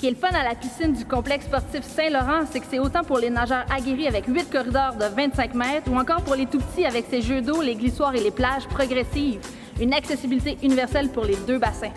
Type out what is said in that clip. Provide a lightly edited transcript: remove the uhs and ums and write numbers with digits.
qui est le fun à la piscine du complexe sportif Saint-Laurent, c'est que c'est autant pour les nageurs aguerris avec 8 corridors de 25 mètres ou encore pour les tout-petits avec ses jeux d'eau, les glissoires et les plages progressives. Une accessibilité universelle pour les deux bassins.